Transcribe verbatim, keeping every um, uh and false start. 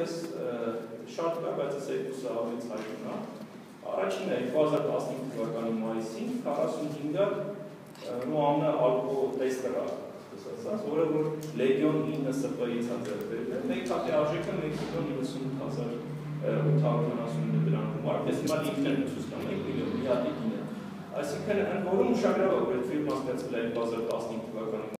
jest șartele care se pusă la înțelegere. Arăcine e faza plasticului organismului, care sunt dindat nu am algo testera. Soarelor legion din săpăița întrebările. Deci, ca te ajute în execuție, sunt cazar utavul nasul de bilan cu marc. Deci, mai diferit în sus, că mai bine, iată bine. Asică, în vorbim ușa greu, pentru firma, să-ți plăi bază plastic,